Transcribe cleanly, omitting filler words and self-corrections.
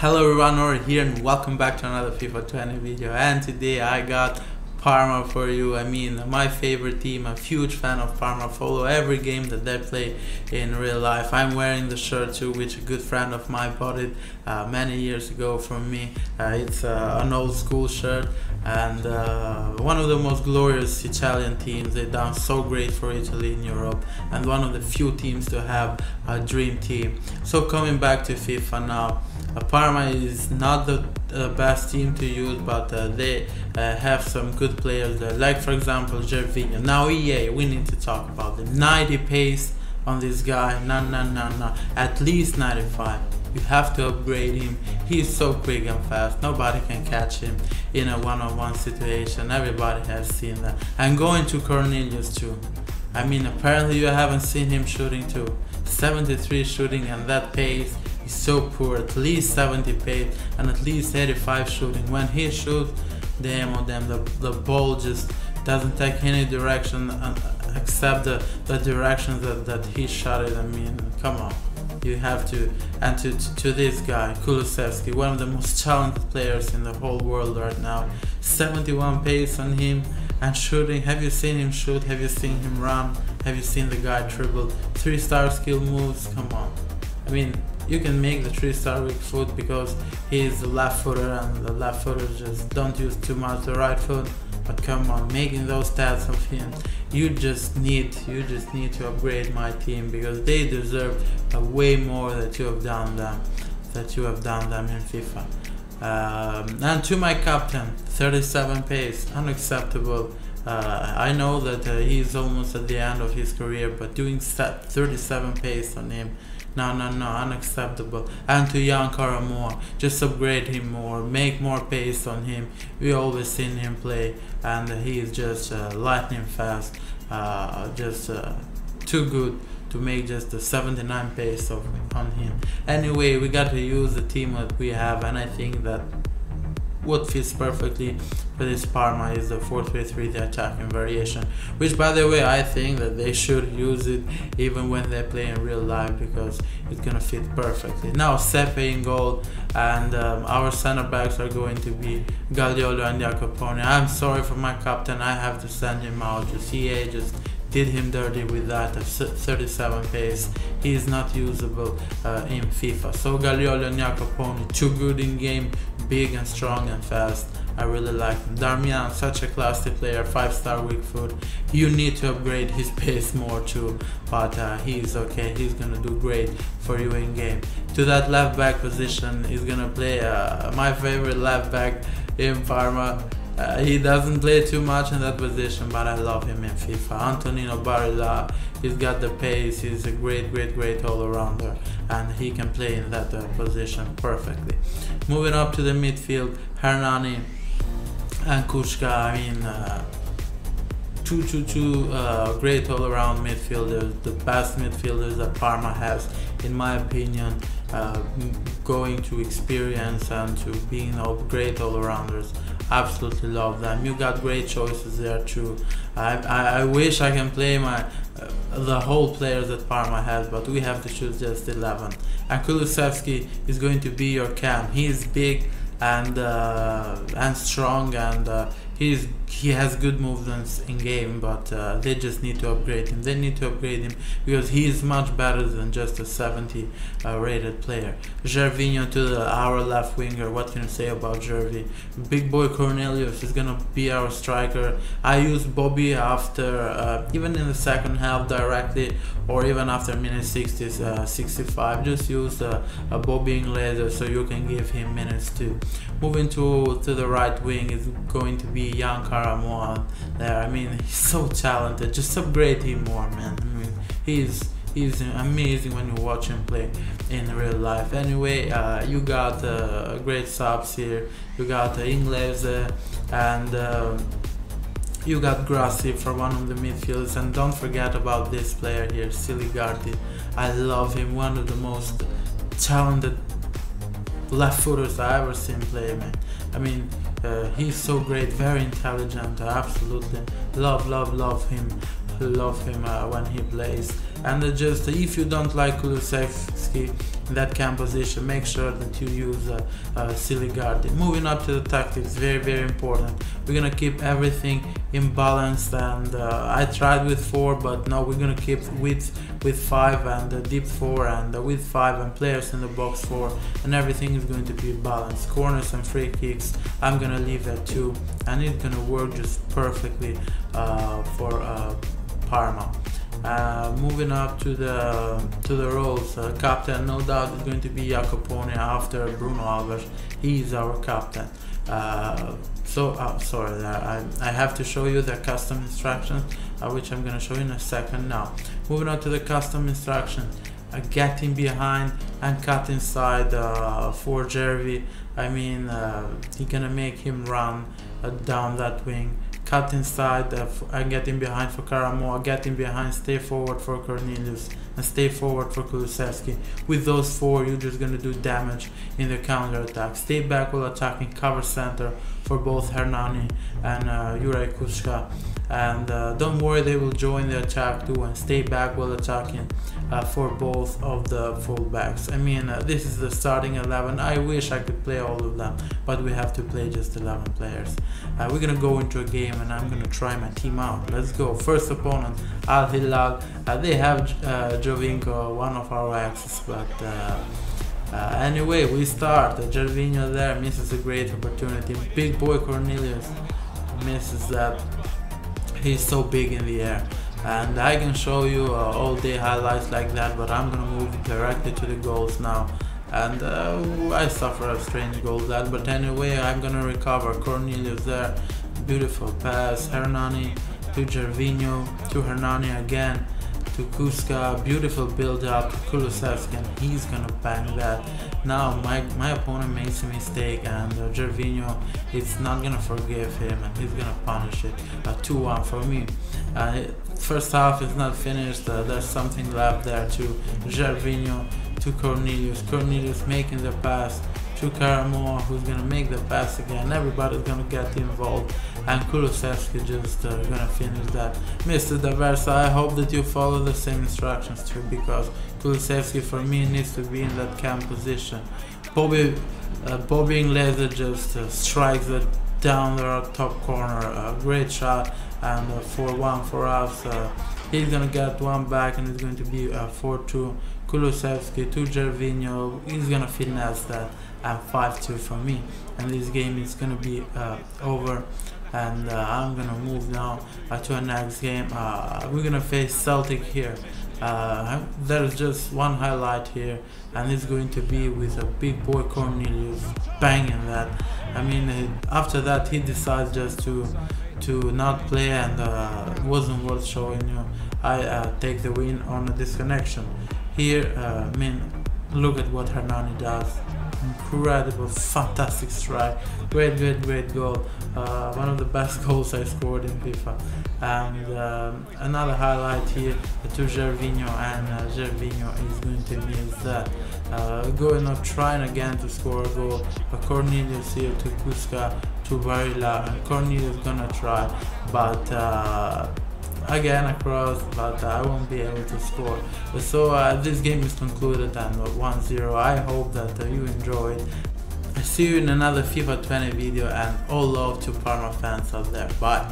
Hello everyone, Ori here and welcome back to another FIFA 20 video, and today I got Parma for you. I mean, my favorite team. I'm a huge fan of Parma, follow every game that they play in real life. I'm wearing the shirt too, which a good friend of mine bought it many years ago from me. It's an old school shirt, and one of the most glorious Italian teams. They've done so great for Italy in Europe, and one of the few teams to have a dream team. So coming back to FIFA now, Parma is not the best team to use, but they have some good players there, like for example Gervinho. Now EA, we need to talk about them. 90 pace on this guy, no, at least 95. You have to upgrade him. He's so quick and fast, nobody can catch him in a one-on-one situation. Everybody has seen that. I'm going to Cornelius too. I mean, apparently you haven't seen him shooting too. 73 shooting, and that pace is so poor. At least 70 pace and at least 85 shooting. When he shoots, the ball just doesn't take any direction except the direction that he shot it. I mean, come on. You have to, and to this guy, Kulusevski, one of the most talented players in the whole world right now. 71 pace on him and shooting. Have you seen him shoot? Have you seen him run? Have you seen the guy dribble? 3-star skill moves, come on. I mean, you can make the 3-star weak foot because he is the left footer, and the left footers just don't use too much the right foot. But come on, making those stats of him, you just need to upgrade my team, because they deserve way more that you have done them in FIFA. And to my captain, 37 pace, unacceptable. I know that he's almost at the end of his career, but doing 37 pace on him, no, unacceptable. And to young Karamoh, just upgrade him more, make more pace on him. We always seen him play, and he is just lightning fast, just too good to make just the 79 pace on him. Anyway, we got to use the team that we have, and I think that what fits perfectly for this Parma is the 4-3-3, the attacking variation, which, by the way, I think that they should use it even when they play in real life, because it's gonna fit perfectly. Now Sepe in goal, and our center backs are going to be Gagliolo and Jacopone. I'm sorry for my captain, I have to send him out. Just EA just did him dirty with that. 37 pace, he is not usable in FIFA. So Gagliolo and Jacopone, too good in game, big and strong and fast. I really like him. Darmian, such a classy player, 5-star weak foot. You need to upgrade his pace more too, but he's okay. He's gonna do great for you in game. To that left back position, he's gonna play my favorite left back in Parma. He doesn't play too much in that position, but I love him in FIFA. Antonino Barilla, he's got the pace, he's a great all-arounder, and he can play in that position perfectly. Moving up to the midfield, Hernani and Kucka. I mean, two great all-around midfielders, the best midfielders that Parma has, in my opinion, going to experience and to being great all-arounders. Absolutely love them. You got great choices there too. I wish I can play my the whole players that Parma has, but we have to choose just 11. And Kulusevski is going to be your cam. He is big and strong, and he has good movements in game, but they just need to upgrade him. They need to upgrade him because he is much better than just a 70 rated player. Gervinho to our left winger. What can you say about Gervi? Big boy Cornelius is gonna be our striker. I used Bobby after even in the second half directly, or even after minute 60s, 65. Just use a Bobby Inleza, so you can give him minutes too. Moving to the right wing is going to be young Karamoh there. I mean, he's so talented. Just upgrade him more, man. I mean, he's amazing when you watch him play in real life. Anyway, you got great subs here. You got Inglese, and you got Grassi for one of the midfields, and don't forget about this player here, Siligardi. I love him. One of the most talented left footers I ever seen play, man. I mean, he's so great, very intelligent. I absolutely love him when he plays. and adjust. If you don't like Kulusevski in that camp position, make sure that you use Siligardi. Moving up to the tactics, very, very important. We're gonna keep everything in balance, and I tried with 4, but now we're gonna keep with 5 and deep 4 and with 5 and players in the box 4, and everything is going to be balanced. Corners and free kicks I'm gonna leave at 2, and it's gonna work just perfectly for Parma. Moving up to the roles, captain no doubt is going to be Jacopone after Bruno Alves. He is our captain. Sorry, I have to show you the custom instructions, which I'm gonna show you in a second. Now, moving on to the custom instructions, getting behind and cut inside for Gervinho. I mean, you're gonna make him run down that wing. Cut inside and getting behind for Karamoh, getting behind, stay forward for Cornelius, and stay forward for Kulusevski. With those 4, you're just going to do damage in the counter attack. Stay back while attacking, cover center for both Hernani and Kucka. And don't worry, they will join the attack too, and stay back while attacking for both of the fullbacks. I mean, this is the starting 11. I wish I could play all of them, but we have to play just 11 players. We're gonna go into a game, and I'm gonna try my team out. Let's go. First opponent, Al Hilal. They have Jovinko, one of our axes, but anyway, we start. Gervinho there misses a great opportunity. Big boy Cornelius misses that. He's so big in the air, and I can show you all day highlights like that, but I'm gonna move directly to the goals now. And I suffer a strange goal that, but anyway, I'm gonna recover. Cornelius there, beautiful pass. Hernani to Gervinho, to Hernani again, to Kucka, beautiful build up to Kulusevski, and he's gonna bang that. Now my opponent makes a mistake, and Gervinho is not gonna forgive him, and he's gonna punish it. 2-1 for me. First half is not finished, there's something left there to Gervinho, to Cornelius. Cornelius making the pass to Karamoh, who's gonna make the pass again. Everybody's gonna get involved, and Kulusevski just gonna finish that. Mr. Diversa, I hope that you follow the same instructions too, because Kulusevski for me needs to be in that camp position. Bobby Inleza just strikes that down the top corner. Great shot, and 4-1 for us. He's gonna get one back, and it's going to be 4-2. Kulusevski to Gervinho, he's gonna finesse that, and 5-2 for me. And this game is gonna be over, and I'm gonna move now to our next game. We're gonna face Celtic here. There's just one highlight here, and it's going to be with a big boy Cornelius banging that. I mean, after that he decides just to not play, and wasn't worth showing you. I take the win on a disconnection here. I mean, look at what Hernani does. Incredible, fantastic strike, great goal, one of the best goals I scored in FIFA. And another highlight here to Gervinho, and Gervinho is going to miss that. Going up, trying again to score a goal. Cornelius here to Kucka, to Barilla, and Cornelius gonna try, but again across, but I won't be able to score. So this game is concluded, and 1-0. I hope that you enjoyed. I see you in another FIFA 20 video, and all love to Parma fans out there. Bye.